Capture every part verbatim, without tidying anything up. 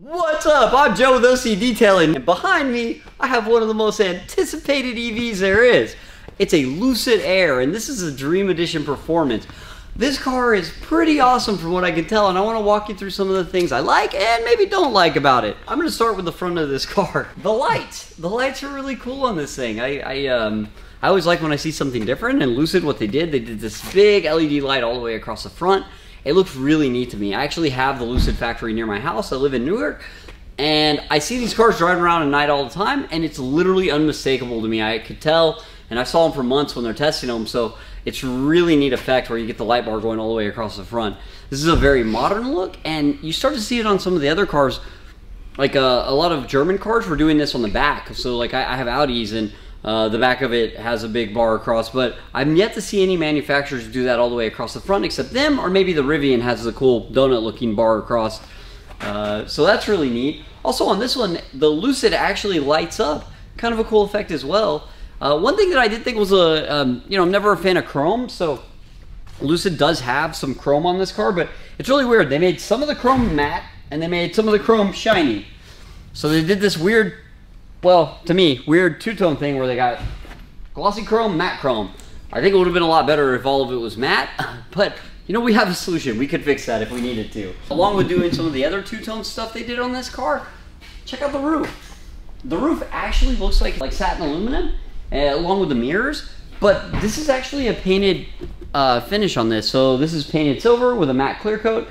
What's up? I'm Joe with OCDetailing, and behind me, I have one of the most anticipated E Vs there is. It's a Lucid Air, and this is a Dream Edition Performance. This car is pretty awesome from what I can tell, and I want to walk you through some of the things I like and maybe don't like about it. I'm going to start with the front of this car. The lights. The lights are really cool on this thing. I, I, um, I always like when I see something different, and Lucid, what they did, they did this big L E D light all the way across the front. It looks really neat to me. I actually have the Lucid factory near my house. I live in Newark, and I see these cars driving around at night all the time, and it's literally unmistakable to me. I could tell, and I saw them for months when they're testing them, so it's really neat effect where you get the light bar going all the way across the front. This is a very modern look, and you start to see it on some of the other cars. Like uh, a lot of German cars were doing this on the back, so like I, I have Audis, and Uh, the back of it has a big bar across, but I'm yet to see any manufacturers do that all the way across the front except them, or maybe the Rivian has the cool donut looking bar across. Uh, so that's really neat. Also on this one, the Lucid actually lights up. Kind of a cool effect as well. Uh, one thing that I did think was, a, um, you know, I'm never a fan of chrome, so Lucid does have some chrome on this car, but it's really weird. They made some of the chrome matte, and they made some of the chrome shiny. So they did this weird, well, to me, weird two-tone thing where they got glossy chrome, matte chrome. I think it would have been a lot better if all of it was matte, but you know, we have a solution. We could fix that if we needed to. Along with doing some of the other two-tone stuff they did on this car, check out the roof. The roof actually looks like, like satin aluminum, uh, along with the mirrors, but this is actually a painted uh, finish on this. So this is painted silver with a matte clear coat.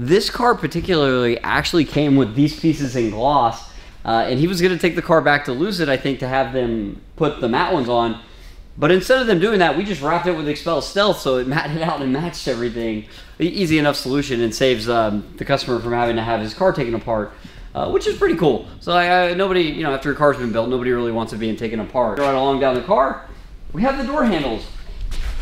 This car particularly actually came with these pieces in gloss. Uh, and he was going to take the car back to Lucid, I think, to have them put the matte ones on. But instead of them doing that, we just wrapped it with XPEL Stealth, so it matted out and matched everything. Easy enough solution, and saves um, the customer from having to have his car taken apart, uh, which is pretty cool. So I, I, nobody, you know, after a car's been built, nobody really wants it being taken apart. Right along down the car, we have the door handles.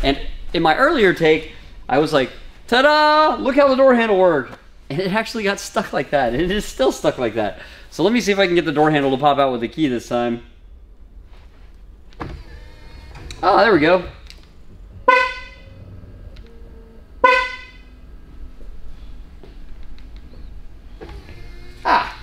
And in my earlier take, I was like, ta-da! Look how the door handle worked. And it actually got stuck like that. It is still stuck like that. So let me see if I can get the door handle to pop out with the key this time. Oh, there we go. Ah.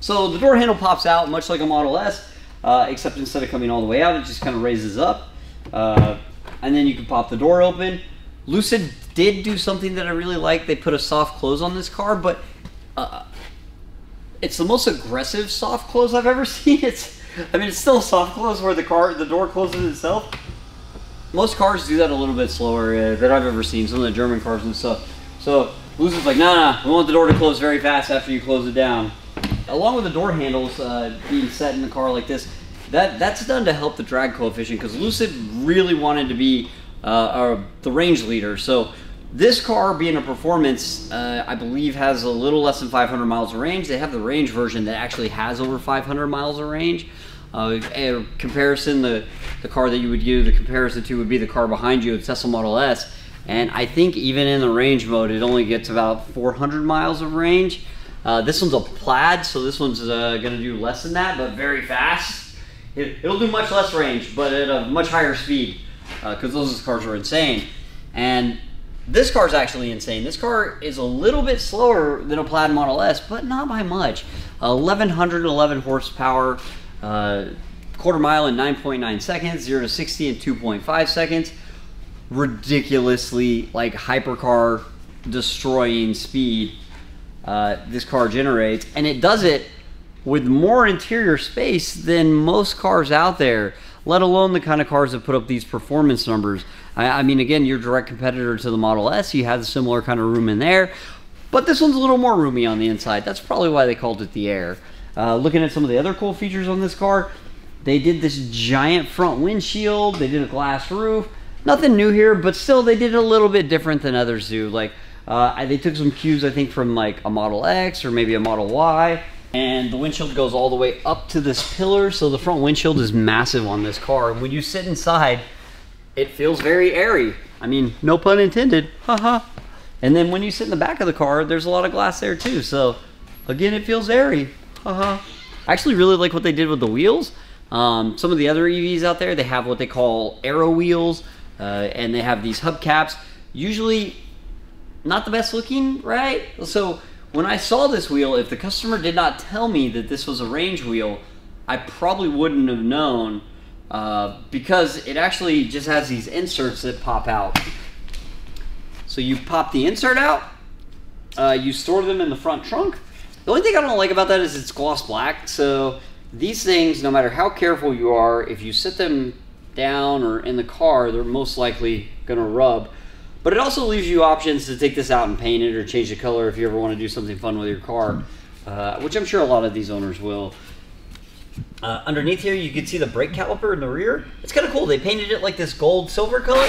So the door handle pops out much like a Model S, uh, except instead of coming all the way out, it just kind of raises up. Uh, and then you can pop the door open. Lucid did do something that I really like. They put a soft close on this car, but uh, it's the most aggressive soft close I've ever seen. It's, I mean, it's still a soft close where the car, the door closes itself. Most cars do that a little bit slower uh, that I've ever seen, some of the German cars and stuff. So Lucid's like, nah, nah, we want the door to close very fast after you close it down. Along with the door handles uh, being set in the car like this, that that's done to help the drag coefficient because Lucid really wanted to be uh, our, the range leader. So this car, being a performance, uh, I believe has a little less than five hundred miles of range. They have the range version that actually has over five hundred miles of range. Uh, a comparison, the, the car that you would do the comparison to would be the car behind you, the Tesla Model S. And I think even in the range mode, it only gets about four hundred miles of range. Uh, this one's a plaid, so this one's uh, going to do less than that, but very fast. It, it'll do much less range, but at a much higher speed, because uh, those cars are insane. And this car's actually insane. This car is a little bit slower than a plaid Model S, but not by much. eleven eleven horsepower, uh, quarter mile in nine point nine seconds, zero to sixty in two point five seconds. Ridiculously, like, hypercar destroying speed uh, this car generates. And it does it with more interior space than most cars out there, let alone the kind of cars that put up these performance numbers. I, I mean, again, your direct competitor to the Model S, you have a similar kind of room in there, but this one's a little more roomy on the inside. That's probably why they called it the Air. Uh, looking at some of the other cool features on this car, they did this giant front windshield, they did a glass roof, nothing new here, but still they did a little bit different than others do. Like, uh, they took some cues, I think, from like a Model X or maybe a Model Y. And the windshield goes all the way up to this pillar, so the front windshield is massive on this car. And when you sit inside, it feels very airy. I mean, no pun intended, haha. And then when you sit in the back of the car, there's a lot of glass there too. So again, it feels airy, haha. I actually really like what they did with the wheels. Um, some of the other E Vs out there, they have what they call aero wheels, uh, and they have these hubcaps. Usually not the best looking, right? So When I saw this wheel, if the customer did not tell me that this was a range wheel, I probably wouldn't have known, uh, because it actually just has these inserts that pop out. So you pop the insert out, uh, you store them in the front trunk. The only thing I don't like about that is it's gloss black, so these things, no matter how careful you are, if you sit them down or in the car, they're most likely gonna rub. But it also leaves you options to take this out and paint it or change the color if you ever want to do something fun with your car, uh, which I'm sure a lot of these owners will. Uh, underneath here you can see the brake caliper in the rear. It's kind of cool. They painted it like this gold silver color,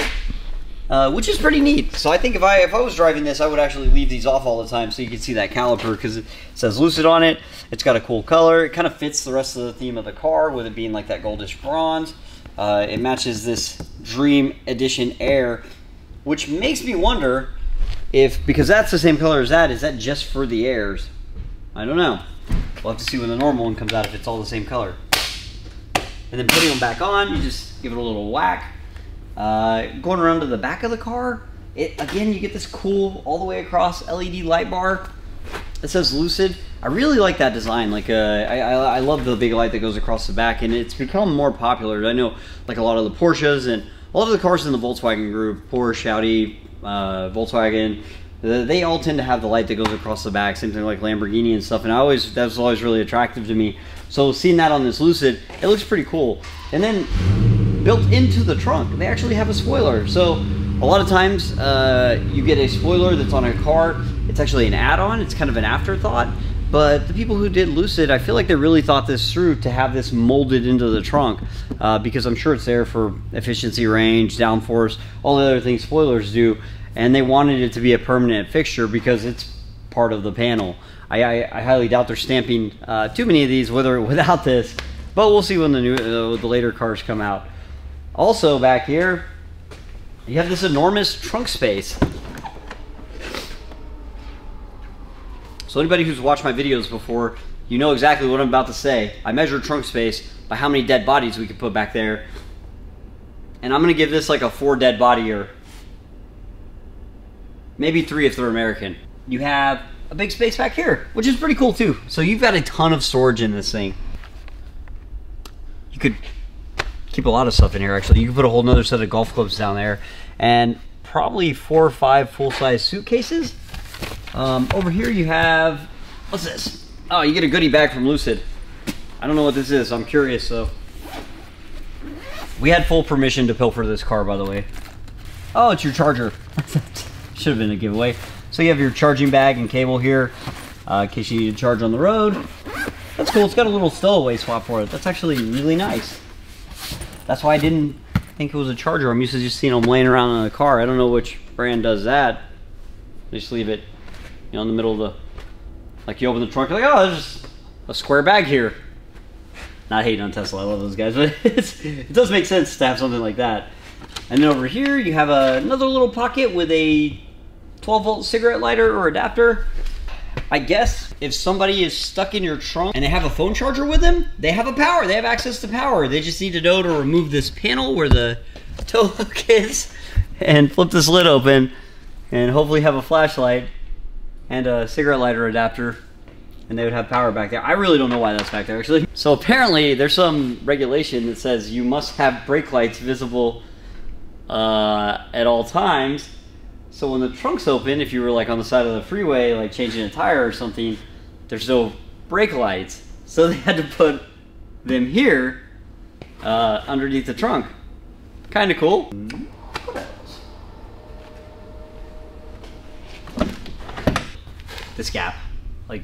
uh, which is pretty neat. So I think if I if I was driving this, I would actually leave these off all the time so you can see that caliper, because it says Lucid on it. It's got a cool color. It kind of fits the rest of the theme of the car with it being like that goldish bronze. Uh, it matches this Dream Edition Air, which makes me wonder if, because that's the same color as that, is that just for the Airs? I don't know. We'll have to see when the normal one comes out if it's all the same color. And then putting them back on, you just give it a little whack. Uh, going around to the back of the car, it again, you get this cool all the way across L E D light bar that says Lucid. I really like that design. Like, uh, I, I, I love the big light that goes across the back, and it's become more popular. I know, like a lot of the Porsches and all of the cars in the Volkswagen group, Porsche, Audi, uh, Volkswagen, they all tend to have the light that goes across the back, same thing like Lamborghini and stuff, and I always, that was always really attractive to me. So seeing that on this Lucid, it looks pretty cool. And then built into the trunk, they actually have a spoiler. So a lot of times uh, you get a spoiler that's on a car, it's actually an add-on, it's kind of an afterthought, but the people who did Lucid, I feel like they really thought this through to have this molded into the trunk, uh, because I'm sure it's there for efficiency, range, downforce, all the other things spoilers do, and they wanted it to be a permanent fixture because it's part of the panel. I, I, I highly doubt they're stamping uh, too many of these with or without this, but we'll see when the, new, uh, the later cars come out. Also back here, you have this enormous trunk space. So anybody who's watched my videos before, you know exactly what I'm about to say. I measure trunk space by how many dead bodies we can put back there. And I'm gonna give this like a four dead bodyer. Maybe three if they're American. You have a big space back here, which is pretty cool too. So you've got a ton of storage in this thing. You could keep a lot of stuff in here actually. You could put a whole nother set of golf clubs down there and probably four or five full-size suitcases. Um, over here you have, what's this? Oh, you get a goodie bag from Lucid. I don't know what this is, I'm curious, so. We had full permission to pilfer this car, by the way. Oh, it's your charger. Should have been a giveaway. So you have your charging bag and cable here, uh, in case you need to charge on the road. That's cool, it's got a little stowaway swap for it. That's actually really nice. That's why I didn't think it was a charger. I'm used to just seeing them laying around in the car. I don't know which brand does that. They just leave it, you know, in the middle of the, like you open the trunk, you're like, oh, there's a square bag here. Not hating on Tesla, I love those guys, but it's, it does make sense to have something like that. And then over here, you have a, another little pocket with a twelve volt cigarette lighter or adapter. I guess if somebody is stuck in your trunk and they have a phone charger with them, they have a power, they have access to power. They just need to know to remove this panel where the tow hook is and flip this lid open and hopefully have a flashlight and a cigarette lighter adapter, and they would have power back there. I really don't know why that's back there, actually. So apparently there's some regulation that says you must have brake lights visible uh, at all times. So when the trunk's open, if you were like on the side of the freeway, like changing a tire or something, there's no brake lights. So they had to put them here uh, underneath the trunk. Kind of cool. This gap, like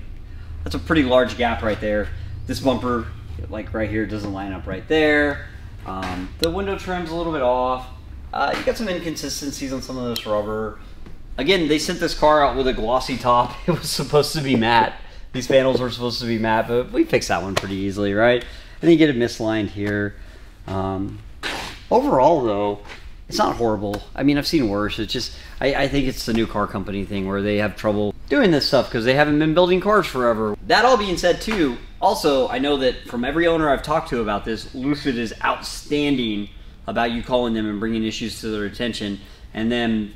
that's a pretty large gap right there. This bumper, like right here, doesn't line up right there. Um, the window trim's a little bit off. Uh, you got some inconsistencies on some of this rubber. Again, they sent this car out with a glossy top. It was supposed to be matte. These panels were supposed to be matte, but we fixed that one pretty easily, right? And then you get it mislined here. Um, overall though, it's not horrible. I mean, I've seen worse. It's just, I, I think it's the new car company thing where they have trouble doing this stuff because they haven't been building cars forever. That all being said too, also, I know that from every owner I've talked to about this, Lucid is outstanding about you calling them and bringing issues to their attention and them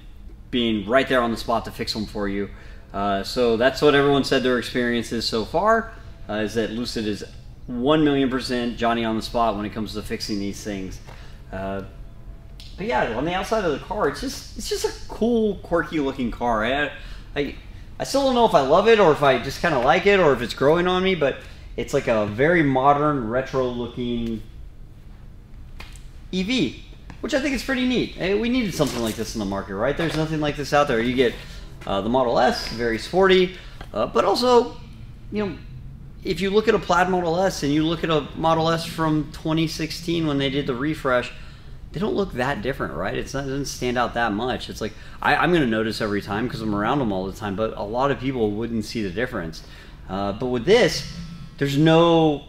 being right there on the spot to fix them for you. Uh, so that's what everyone said their experience is so far, uh, is that Lucid is one million percent Johnny on the spot when it comes to fixing these things. Uh, but yeah, on the outside of the car, it's just it's just a cool, quirky looking car. I, I, I still don't know if I love it or if I just kind of like it or if it's growing on me, but it's like a very modern, retro looking E V, which I think is pretty neat. Hey, we needed something like this in the market, right? There's nothing like this out there. You get uh, the Model S, very sporty, uh, but also, you know, if you look at a plaid Model S and you look at a Model S from twenty sixteen when they did the refresh, they don't look that different, right? It's not, it doesn't stand out that much. It's like, I, I'm gonna notice every time because I'm around them all the time, but a lot of people wouldn't see the difference. Uh, but with this, there's no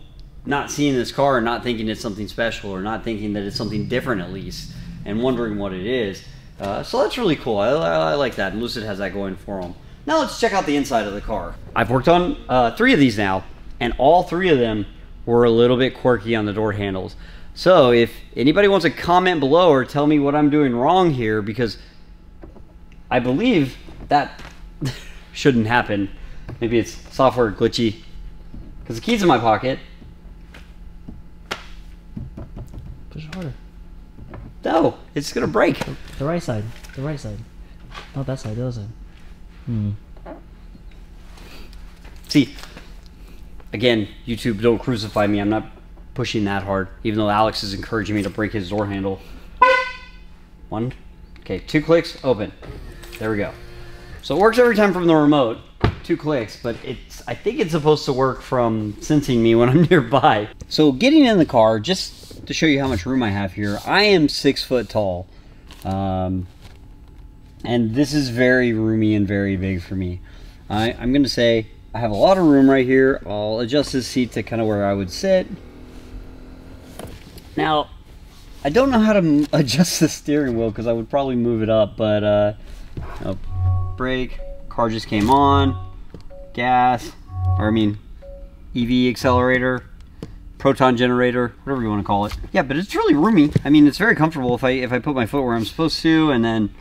not seeing this car and not thinking it's something special or not thinking that it's something different at least and wondering what it is. Uh, so that's really cool. I, I, I like that. Lucid has that going for them. Now let's check out the inside of the car. I've worked on uh, three of these now, and all three of them were a little bit quirky on the door handles. So if anybody wants to comment below or tell me what I'm doing wrong here, because I believe that shouldn't happen. Maybe it's software glitchy, because the key's in my pocket. Push harder. No, it's gonna break. The, the right side, the right side. Not that side, the other side. Hmm. See, again, YouTube, don't crucify me. I'm not pushing that hard, even though Alex is encouraging me to break his door handle. One, okay, two clicks, open. There we go. So it works every time from the remote, two clicks, but it's, I think it's supposed to work from sensing me when I'm nearby. So getting in the car, just to show you how much room I have here, I am six foot tall. Um, and this is very roomy and very big for me. I, I'm gonna say, I have a lot of room right here. I'll adjust this seat to kind of where I would sit. Now, I don't know how to adjust the steering wheel because I would probably move it up, but uh, oh, brake, car just came on, gas, or I mean, E V accelerator, proton generator, whatever you want to call it. Yeah, but it's really roomy. I mean, it's very comfortable if I, if I put my foot where I'm supposed to, and then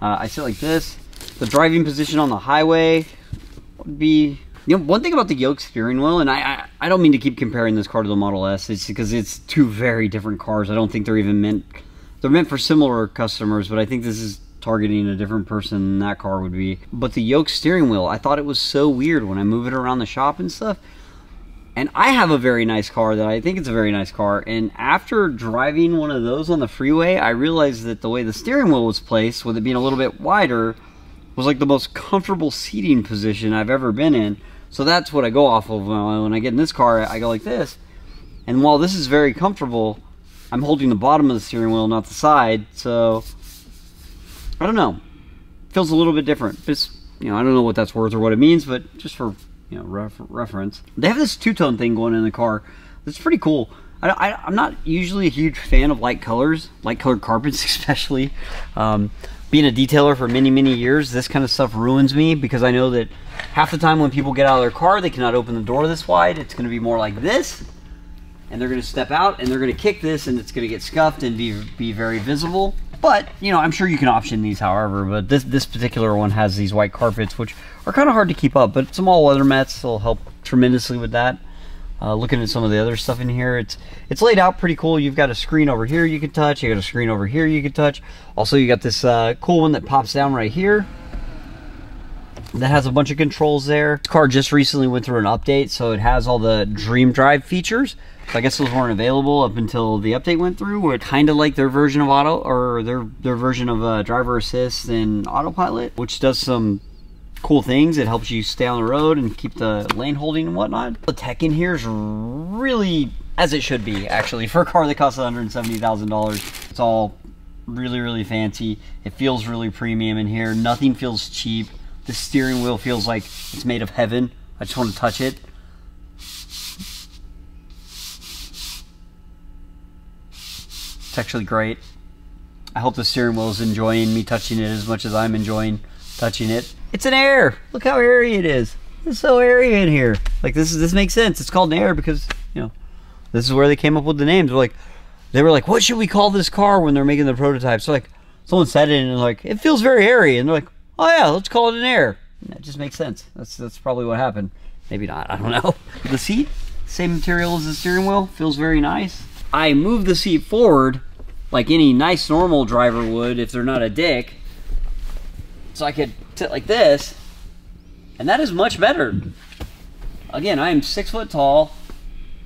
uh, I sit like this. The driving position on the highway would be... You know, one thing about the yoke steering wheel, and I, I I don't mean to keep comparing this car to the Model S, it's because it's two very different cars. I don't think they're even meant, they're meant for similar customers, but I think this is targeting a different person than that car would be. But the yoke steering wheel, I thought it was so weird when I move it around the shop and stuff. And I have a very nice car that I think it's a very nice car, and after driving one of those on the freeway, I realized that the way the steering wheel was placed, with it being a little bit wider, was like the most comfortable seating position I've ever been in. So that's what I go off of when I get in this car. I go like this, and while this is very comfortable, I'm holding the bottom of the steering wheel, not the side. So I don't know, it feels a little bit different. It's, you know, I don't know what that's worth or what it means, but just for, you know, ref reference, they have this two-tone thing going in the car. That's pretty cool. I, I, I'm not usually a huge fan of light colors, light colored carpets especially. Um, Being a detailer for many, many years, this kind of stuff ruins me because I know that half the time when people get out of their car, they cannot open the door this wide. It's gonna be more like this, and they're gonna step out and they're gonna kick this and it's gonna get scuffed and be, be very visible. But, you know, I'm sure you can option these however, but this, this particular one has these white carpets, which are kind of hard to keep up, but some all weather mats will help tremendously with that. Uh, looking at some of the other stuff in here, it's it's laid out pretty cool. You've got a screen over here you can touch. You got a screen over here you can touch. Also, you got this uh, cool one that pops down right here that has a bunch of controls there. This car just recently went through an update, so it has all the Dream Drive features. So I guess those weren't available up until the update went through, where it's kind of like their version of auto or their their version of uh, driver assist and autopilot, which does some cool things. It helps you stay on the road and keep the lane holding and whatnot. The tech in here is really as it should be, actually, for a car that costs one hundred seventy thousand dollars. It's all really, really fancy. It feels really premium in here. Nothing feels cheap. The steering wheel feels like it's made of heaven. I just want to touch it. It's actually great. I hope the steering wheel is enjoying me touching it as much as I'm enjoying touching it. It's an Air. Look how airy it is. It's so airy in here. Like this is this makes sense. It's called an Air because, you know, this is where they came up with the names. They're like, they were like, what should we call this car when they're making the prototype? So like, someone said it and they're like, it feels very airy, and they're like, oh yeah, let's call it an Air. That just makes sense. That's that's probably what happened. Maybe not, I don't know. The seat, same material as the steering wheel, feels very nice. I moved the seat forward like any nice normal driver would if they're not a dick. So I could sit like this, and that is much better. Again, I am six foot tall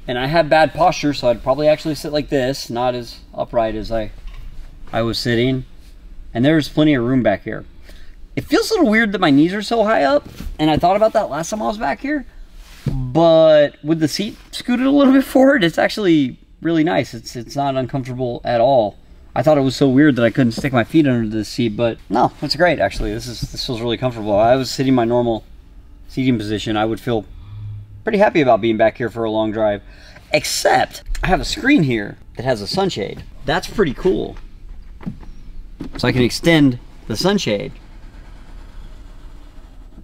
and I have bad posture, so I'd probably actually sit like this, not as upright as I, I was sitting. And there's plenty of room back here. It feels a little weird that my knees are so high up, and I thought about that last time I was back here, but with the seat scooted a little bit forward, it's actually really nice. It's, it's not uncomfortable at all. I thought it was so weird that I couldn't stick my feet under the seat, but no, it's great actually. This is this feels really comfortable. I was sitting in my normal seating position. I would feel pretty happy about being back here for a long drive, except I have a screen here that has a sunshade. That's pretty cool. So I can extend the sunshade.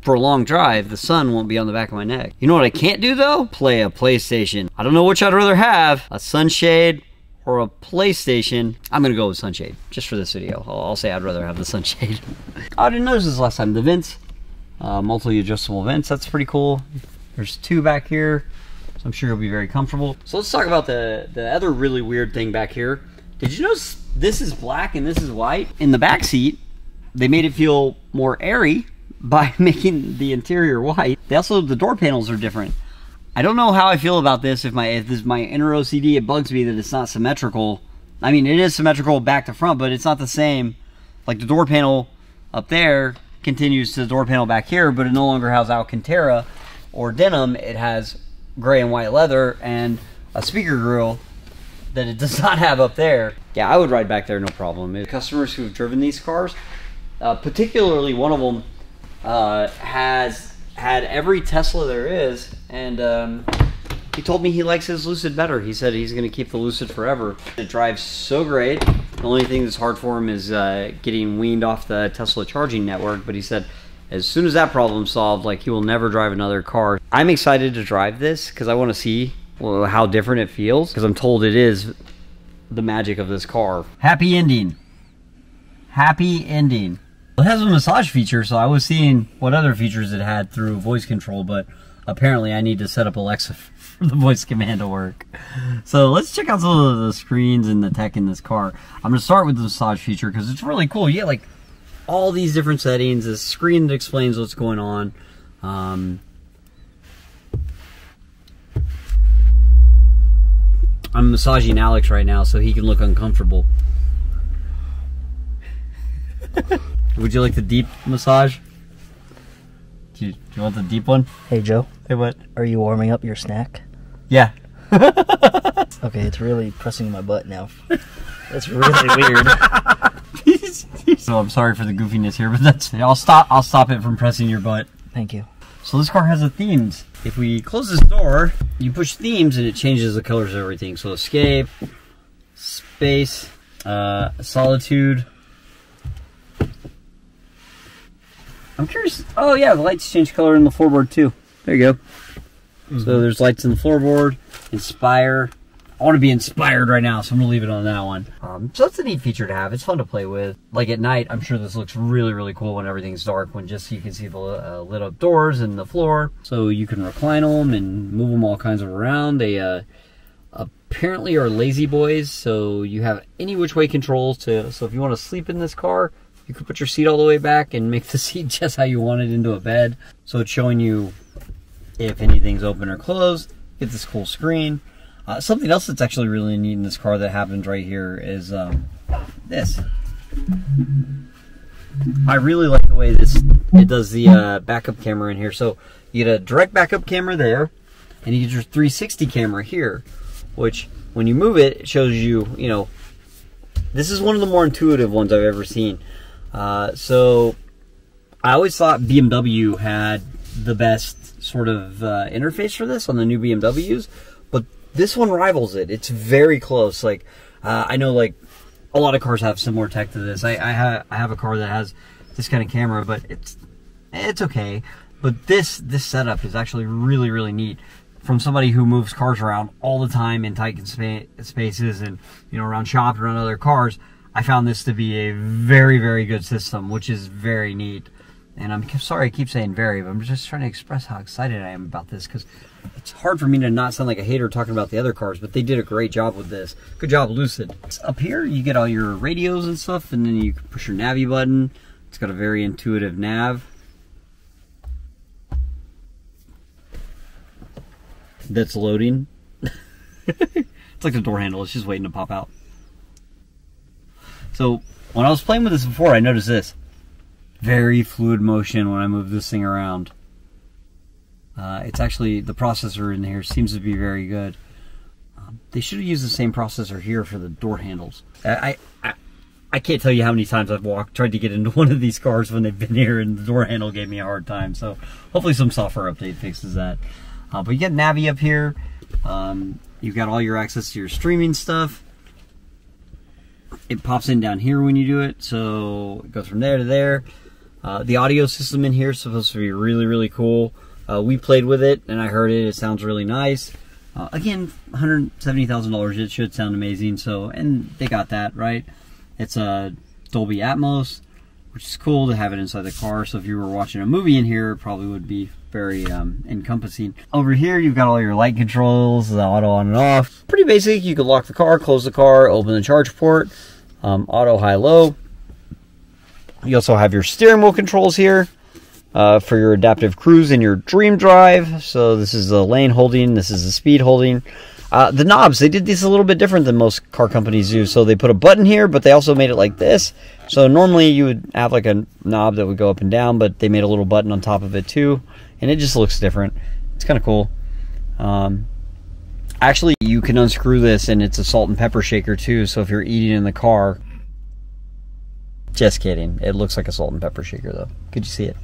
For a long drive, the sun won't be on the back of my neck. You know what I can't do though? Play a PlayStation. I don't know which I'd rather have, a sunshade or a PlayStation. I'm gonna go with sunshade, just for this video. I'll, I'll say I'd rather have the sunshade. I didn't notice this last time, the vents, uh, multi adjustable vents, that's pretty cool. There's two back here, so I'm sure you'll be very comfortable. So let's talk about the, the other really weird thing back here. Did you notice this is black and this is white? In the back seat, they made it feel more airy by making the interior white. They also, the door panels are different. I don't know how I feel about this. If my if this is my inner O C D, it bugs me that it's not symmetrical. I mean, it is symmetrical back to front, but it's not the same. Like the door panel up there continues to the door panel back here, but it no longer has Alcantara or denim. It has gray and white leather and a speaker grille that it does not have up there. Yeah, I would ride back there, no problem. The customers who've driven these cars, uh, particularly one of them, uh, has had every Tesla there is, and um, he told me he likes his Lucid better. He said he's gonna keep the Lucid forever. It drives so great. The only thing that's hard for him is uh, getting weaned off the Tesla charging network, but he said as soon as that problem's solved, like, he will never drive another car. I'm excited to drive this because I want to see well, how different it feels, because I'm told it is the magic of this car. Happy ending. Happy ending. It has a massage feature, so I was seeing what other features it had through voice control, but apparently I need to set up Alexa for the voice command to work. So let's check out some of the screens and the tech in this car. I'm going to start with the massage feature because it's really cool. You get like all these different settings, this screen that explains what's going on. Um, I'm massaging Alex right now so he can look uncomfortable. Would you like the deep massage? Do you, do you want the deep one? Hey, Joe. Hey, what? Are you warming up your snack? Yeah. Okay, it's really pressing my butt now. That's really weird. So I'm sorry for the goofiness here, but that's I'll stop. I'll stop it from pressing your butt. Thank you. So this car has a themes. If we close this door, you push themes and it changes the colors of everything. So escape, space, uh, solitude. I'm curious. Oh yeah, the lights change color in the floorboard too. There you go. Mm-hmm. So there's lights in the floorboard. Inspire. I want to be inspired right now, so I'm gonna leave it on that one. Um, so that's a neat feature to have. It's fun to play with. Like at night, I'm sure this looks really, really cool when everything's dark, when just you can see the uh, lit up doors and the floor. So you can recline them and move them all kinds of around. They uh, apparently are lazy boys, so you have any which way controls to. So if you want to sleep in this car, you could put your seat all the way back and make the seat just how you want it into a bed. So it's showing you if anything's open or closed. Get this cool screen. Uh, something else that's actually really neat in this car that happens right here is um, this. I really like the way this it does the uh, backup camera in here. So you get a direct backup camera there, and you get your three sixty camera here, which when you move it, it shows you, you know, this is one of the more intuitive ones I've ever seen. Uh, so I always thought B M W had the best sort of uh, interface for this on the new B M Ws, but this one rivals it. It's very close. Like uh, I know like a lot of cars have similar tech to this. I, I, ha I have a car that has this kind of camera, but it's it's okay. But this this setup is actually really, really neat from somebody who moves cars around all the time in tight spa spaces and, you know, around shops, around other cars. I found this to be a very, very good system, which is very neat. And I'm sorry I keep saying very, but I'm just trying to express how excited I am about this, because it's hard for me to not sound like a hater talking about the other cars, but they did a great job with this. Good job, Lucid. Up here, you get all your radios and stuff, and then you can push your Navi button. It's got a very intuitive nav. That's loading. It's like the door handle. It's just waiting to pop out. So when I was playing with this before, I noticed this. Very fluid motion when I move this thing around. Uh, it's actually, the processor in here seems to be very good. Um, they should have used the same processor here for the door handles. I, I I can't tell you how many times I've walked, tried to get into one of these cars when they've been here, and the door handle gave me a hard time. So hopefully some software update fixes that. Uh, but you get Navi up here. Um, you've got all your access to your streaming stuff. It pops in down here when you do it, so it goes from there to there. Uh, the audio system in here is supposed to be really, really cool. Uh, we played with it, and I heard it. It sounds really nice. Uh, again, one hundred seventy thousand dollars. It should sound amazing. So, and they got that right. It's a uh, Dolby Atmos, which is cool to have it inside the car. So if you were watching a movie in here, it probably would be very um, encompassing. Over here, you've got all your light controls, the auto on and off. Pretty basic. You can lock the car, close the car, open the charge port, um, auto high-low. You also have your steering wheel controls here uh, for your adaptive cruise and your dream drive. So this is the lane holding, this is the speed holding. Uh, the knobs, they did these a little bit different than most car companies do. So they put a button here, but they also made it like this. So normally you would have like a knob that would go up and down, but they made a little button on top of it too. And it just looks different. It's kind of cool. Um, actually, you can unscrew this and it's a salt and pepper shaker too. So if you're eating in the car, just kidding. It looks like a salt and pepper shaker, though. Could you see it?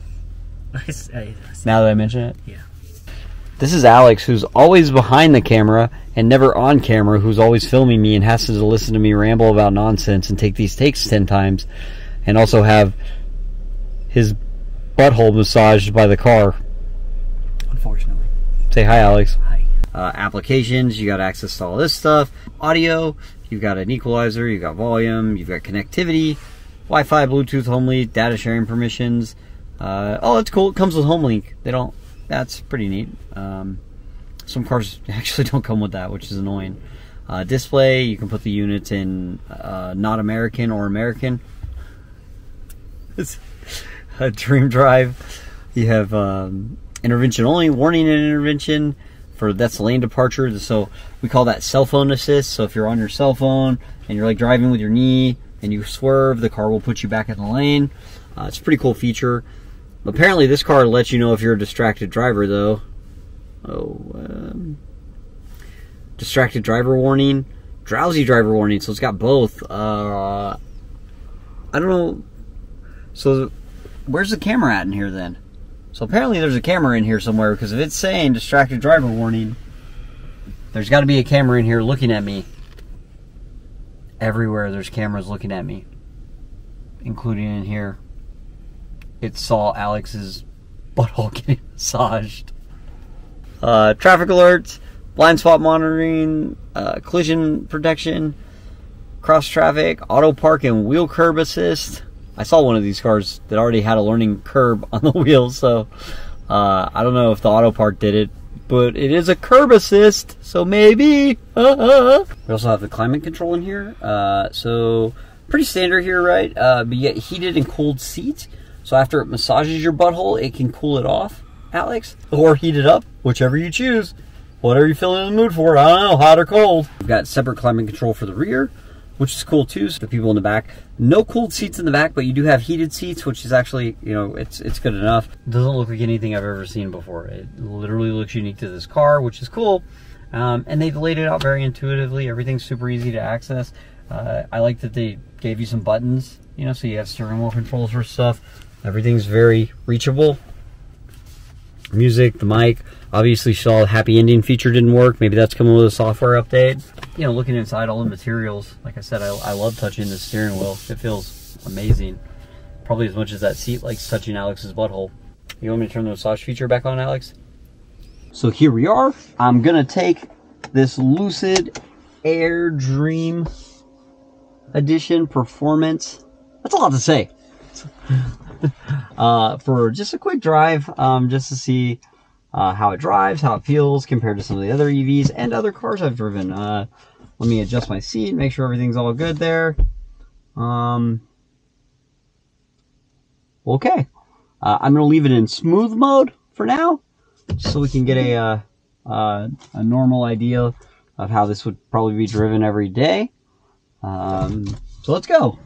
I see it. Now that I mention it? Yeah. This is Alex, who's always behind the camera and never on camera, who's always filming me and has to listen to me ramble about nonsense and take these takes ten times, and also have his butthole massaged by the car. Unfortunately. Say hi, Alex. Hi. Uh, applications, you got access to all this stuff. Audio, you've got an equalizer, you've got volume, you've got connectivity. Wi-Fi, Bluetooth, HomeLink, data sharing permissions. Uh, oh, that's cool. It comes with HomeLink. They don't. That's pretty neat. Um, some cars actually don't come with that, which is annoying. Uh, display. You can put the units in uh, not American or American. It's a dream drive. You have um, intervention only, warning and intervention. For that's lane departure. So we call that cell phone assist. So if you're on your cell phone and you're like driving with your knee, and you swerve, the car will put you back in the lane. Uh, it's a pretty cool feature. Apparently this car lets you know if you're a distracted driver, though. Oh, um, distracted driver warning, drowsy driver warning, so it's got both. Uh, I don't know. So where's the camera at in here then? So apparently there's a camera in here somewhere, because if it's saying distracted driver warning, there's got to be a camera in here looking at me. Everywhere there's cameras looking at me, including in here. It saw Alex's butthole getting massaged. Uh, traffic alerts, blind spot monitoring, uh, collision protection, cross traffic, auto park and wheel curb assist. I saw one of these cars that already had a learning curb on the wheel, so uh, I don't know if the auto park did it, but it is a curb assist, so maybe. Uh-huh. We also have the climate control in here. Uh, so pretty standard here, right? Uh, but yet heated and cooled seats. So after it massages your butthole, it can cool it off, Alex, or heat it up, whichever you choose. Whatever you're feeling in the mood for, I don't know, hot or cold. We've got separate climate control for the rear, which is cool too, so the people in the back. No cooled seats in the back, but you do have heated seats, which is actually, you know, it's it's good enough. Doesn't look like anything I've ever seen before. It literally looks unique to this car, which is cool. Um, and they laid it out very intuitively. Everything's super easy to access. Uh, I like that they gave you some buttons, you know, so you have steering wheel controls for stuff. Everything's very reachable. Music, the mic. Obviously, saw the happy ending feature didn't work. Maybe that's coming with a software update. You know, looking inside all the materials, like I said, I, I love touching the steering wheel. It feels amazing. Probably as much as that seat likes touching Alex's butthole. You want me to turn the massage feature back on, Alex? So here we are. I'm gonna take this Lucid Air Dream Edition Performance. That's a lot to say. uh, for just a quick drive, um, just to see uh, how it drives, how it feels compared to some of the other E Vs and other cars I've driven. Uh, let me adjust my seat, make sure everything's all good there. Um, okay. Uh, I'm going to leave it in smooth mode for now, just so we can get a, uh, uh, a normal idea of how this would probably be driven every day. Um, so let's go.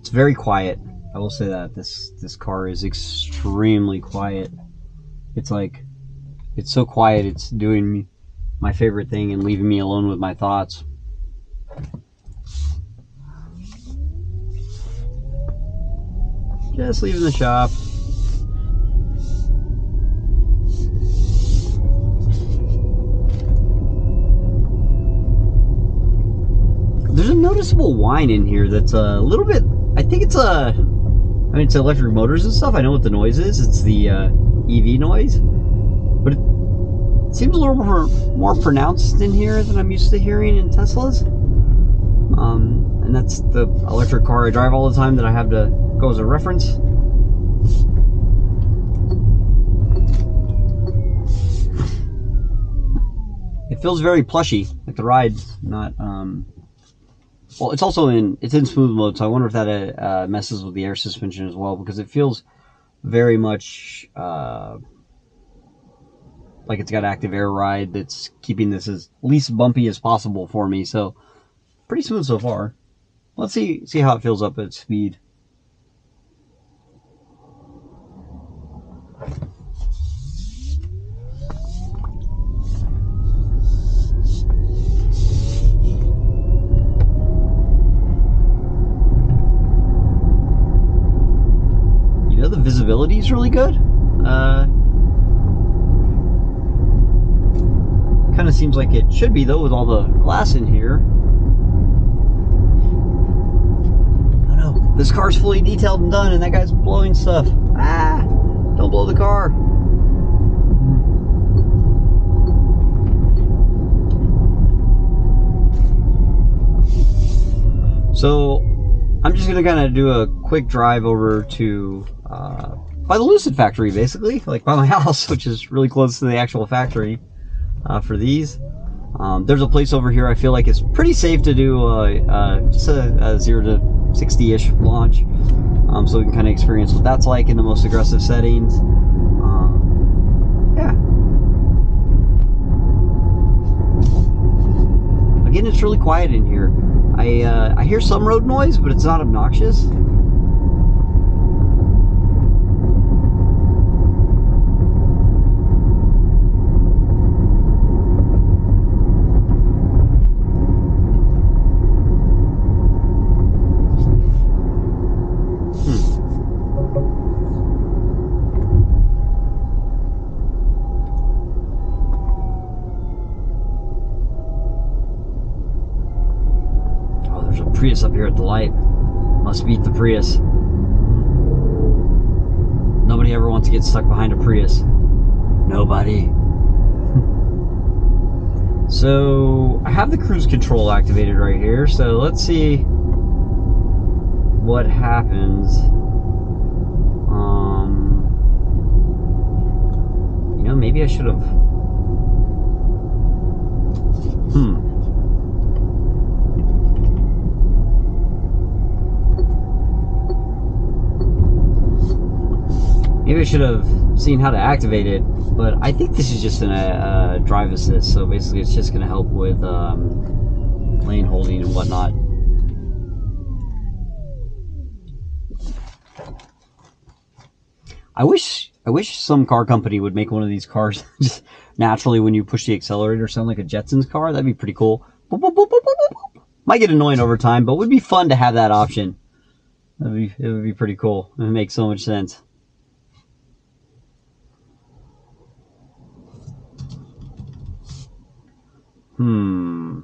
It's very quiet. I will say that this this car is extremely quiet. It's like, it's so quiet, it's doing me my favorite thing and leaving me alone with my thoughts. Just leaving the shop. There's a noticeable whine in here that's a little bit, I think it's a, I mean, it's electric motors and stuff. I know what the noise is. It's the uh, E V noise, but it seems a little more, more pronounced in here than I'm used to hearing in Teslas. Um, and that's the electric car I drive all the time that I have to go as a reference. It feels very plushy, like the ride's not, um, well, it's also in, it's in smooth mode, so I wonder if that uh, messes with the air suspension as well, because it feels very much uh, like it's got active air ride that's keeping this as least bumpy as possible for me. So pretty smooth so far. Let's see see how it feels up at speed. Visibility is really good. Uh, kind of seems like it should be though with all the glass in here. Oh no, this car's fully detailed and done and that guy's blowing stuff. Ah, don't blow the car. So I'm just gonna kind of do a quick drive over to Uh, by the Lucid factory, basically, like by my house, which is really close to the actual factory uh, for these. Um, there's a place over here I feel like it's pretty safe to do a, uh, just a, a zero to sixty-ish launch, um, so we can kind of experience what that's like in the most aggressive settings. Um, yeah. Again, it's really quiet in here. I, uh, I hear some road noise, but it's not obnoxious. Prius up here at the light. Must beat the Prius. Nobody ever wants to get stuck behind a Prius. Nobody. So I have the cruise control activated right here, so let's see what happens. Um, you know, maybe I should have. Hmm. Maybe I should have seen how to activate it, but I think this is just an uh, drive assist, so basically it's just going to help with um, lane holding and whatnot. I wish I wish some car company would make one of these cars just naturally when you push the accelerator sound like a Jetsons car. That'd be pretty cool. Boop, boop, boop, boop, boop, boop. Might get annoying over time, but it would be fun to have that option. That'd be, it would be pretty cool. It would make so much sense. Hmm.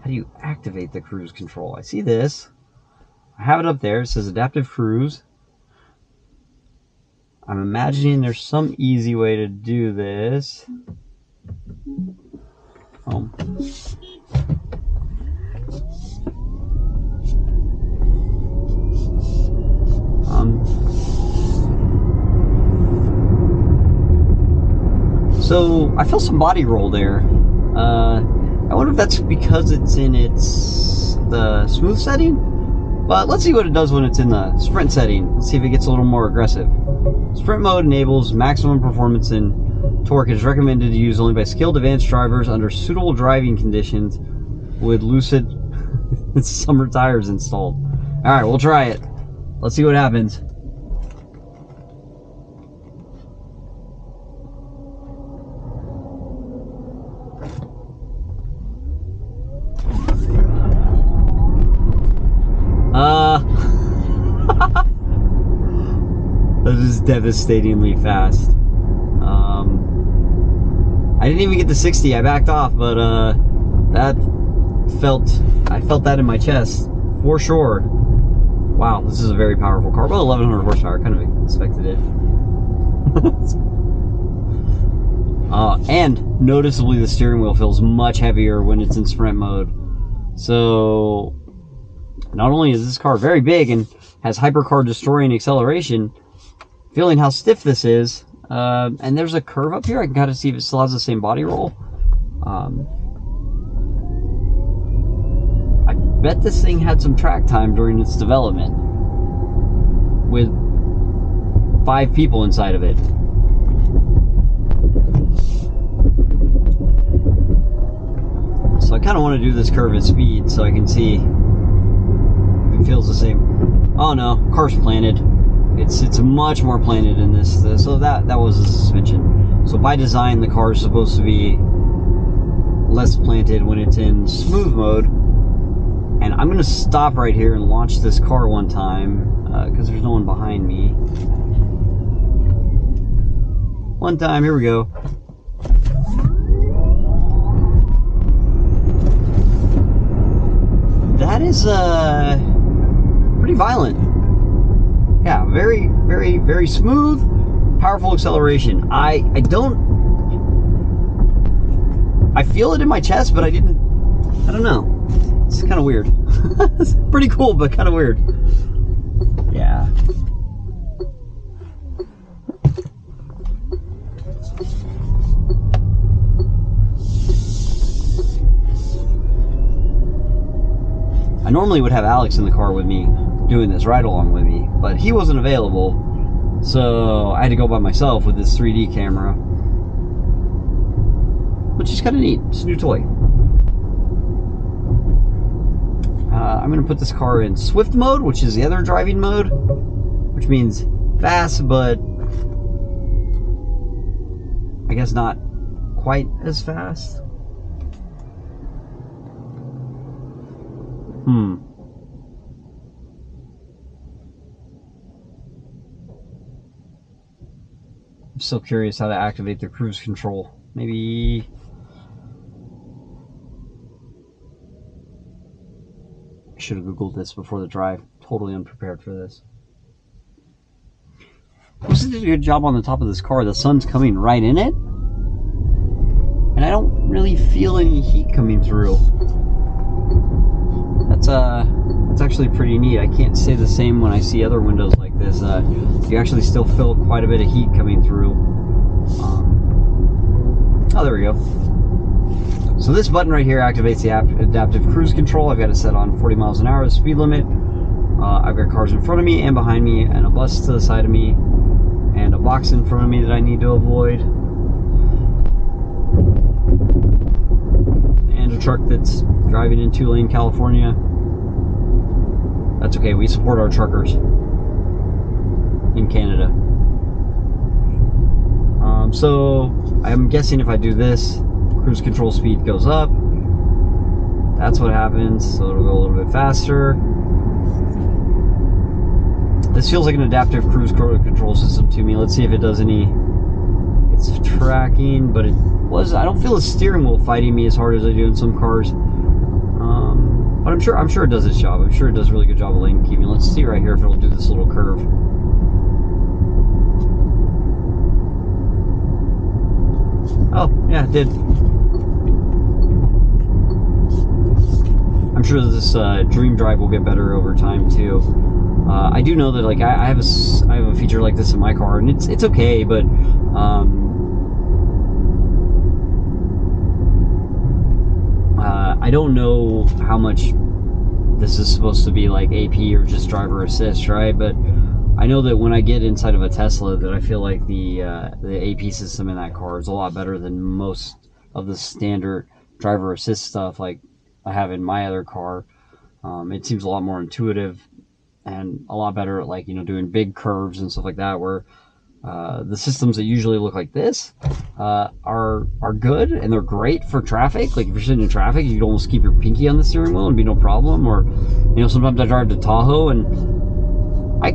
How do you act? activate the cruise control. I see this. I have it up there. It says adaptive cruise. I'm imagining there's some easy way to do this. Oh. Um. So I feel some body roll there. Uh, I wonder if that's because it's in its the smooth setting. But let's see what it does when it's in the sprint setting. Let's see if it gets a little more aggressive. Sprint mode enables maximum performance and torque. Is recommended to use only by skilled advanced drivers under suitable driving conditions with Lucid summer tires installed. All right, we'll try it. Let's see what happens. This is devastatingly fast. Um, I didn't even get to sixty. I backed off, but uh, that felt, I felt that in my chest for sure. Wow, this is a very powerful car. Well, eleven hundred horsepower, kind of expected it. uh, and noticeably, the steering wheel feels much heavier when it's in sprint mode. So, not only is this car very big and has hypercar destroying acceleration, feeling how stiff this is, uh, and there's a curve up here. I can kind of see if it still has the same body roll. Um, I bet this thing had some track time during its development with five people inside of it. So I kind of want to do this curve at speed so I can see if it feels the same. Oh no, car's planted. It's it's much more planted in this, uh, so that that was the suspension. So by design, the car is supposed to be less planted when it's in smooth mode. And I'm gonna stop right here and launch this car one time because uh, there's no one behind me. One time, here we go. That is uh pretty violent. Yeah, very, very, very smooth, powerful acceleration. I, I don't, I feel it in my chest, but I didn't, I don't know. It's kind of weird. It's pretty cool, but kind of weird. Yeah. I normally would have Alex in the car with me, doing this ride along with me, but he wasn't available, so I had to go by myself with this three D camera, which is kind of neat. It's a new toy. Uh, I'm going to put this car in Swift mode, which is the other driving mode, which means fast, but I guess not quite as fast. Hmm. I'm still curious how to activate the cruise control. Maybe... I should have Googled this before the drive. Totally unprepared for this. Lucid did a good job on the top of this car. The sun's coming right in it. And I don't really feel any heat coming through. That's, uh, that's actually pretty neat. I can't say the same when I see other windows like is uh, you actually still feel quite a bit of heat coming through. Um, oh, there we go. So this button right here activates the app adaptive cruise control. I've got it set on forty miles an hour as speed limit. Uh, I've got cars in front of me and behind me, and a bus to the side of me, and a box in front of me that I need to avoid, and a truck that's driving in Tulane, California. That's okay, we support our truckers in Canada. Um, so I'm guessing if I do this, cruise control speed goes up. That's what happens, so it'll go a little bit faster. This feels like an adaptive cruise control system to me. Let's see if it does any, it's tracking, but it was, I don't feel the steering wheel fighting me as hard as I do in some cars. Um, But I'm sure I'm sure it does its job. I'm sure it does a really good job of lane keeping. Let's see right here if it'll do this little curve. Oh, yeah, it did. I'm sure this uh, Dream Drive will get better over time too. Uh, I do know that, like, I, I have a I have a feature like this in my car, and it's it's okay, but um, uh, I don't know how much this is supposed to be like A P or just driver assist, right? But I know that when I get inside of a Tesla, that I feel like the uh, the A P system in that car is a lot better than most of the standard driver assist stuff like I have in my other car. Um, it seems a lot more intuitive and a lot better at, like, you know, doing big curves and stuff like that, where uh, the systems that usually look like this uh, are are good, and they're great for traffic. Like, if you're sitting in traffic, you can almost keep your pinky on the steering wheel and be no problem. Or, you know, sometimes I drive to Tahoe and I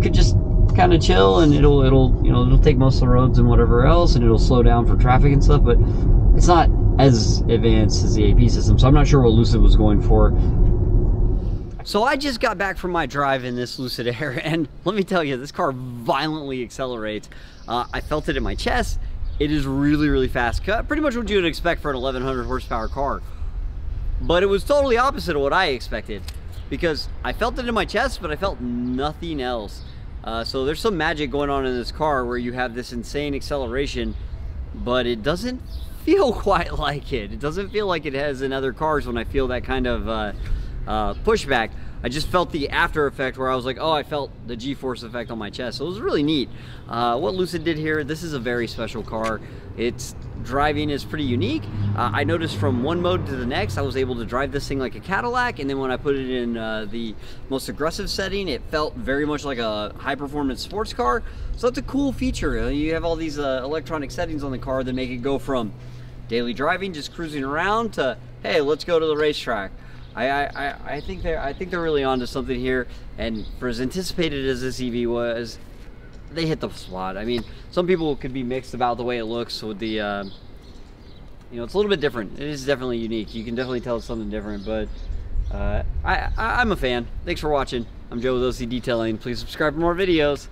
could just kind of chill, and it'll it'll you know it'll take most of the roads and whatever else, and it'll slow down for traffic and stuff. But it's not as advanced as the A P system, so I'm not sure what Lucid was going for. So I just got back from my drive in this Lucid Air, and let me tell you, this car violently accelerates. Uh, I felt it in my chest. It is really, really fast. Pretty much what you would expect for an eleven hundred horsepower car. But it was totally opposite of what I expected, because I felt it in my chest, but I felt nothing else. Uh, so there's some magic going on in this car where you have this insane acceleration, but it doesn't feel quite like it. It doesn't feel like it has in other cars when I feel that kind of uh, uh, pushback. I just felt the after effect where I was like, oh, I felt the G-force effect on my chest. So it was really neat. Uh, what Lucid did here, this is a very special car. Its driving is pretty unique. Uh, I noticed from one mode to the next, I was able to drive this thing like a Cadillac, and then when I put it in uh, the most aggressive setting, it felt very much like a high-performance sports car. So that's a cool feature. You have all these uh, electronic settings on the car that make it go from daily driving, just cruising around, to, hey, let's go to the racetrack. I, I, I think they're I think they're really onto something here, and for as anticipated as this E V was, they hit the spot. I mean, some people could be mixed about the way it looks with the, uh, you know, it's a little bit different. It is definitely unique. You can definitely tell it's something different, but uh, I, I, I'm a fan. Thanks for watching. I'm Joe with O C Detailing. Please subscribe for more videos.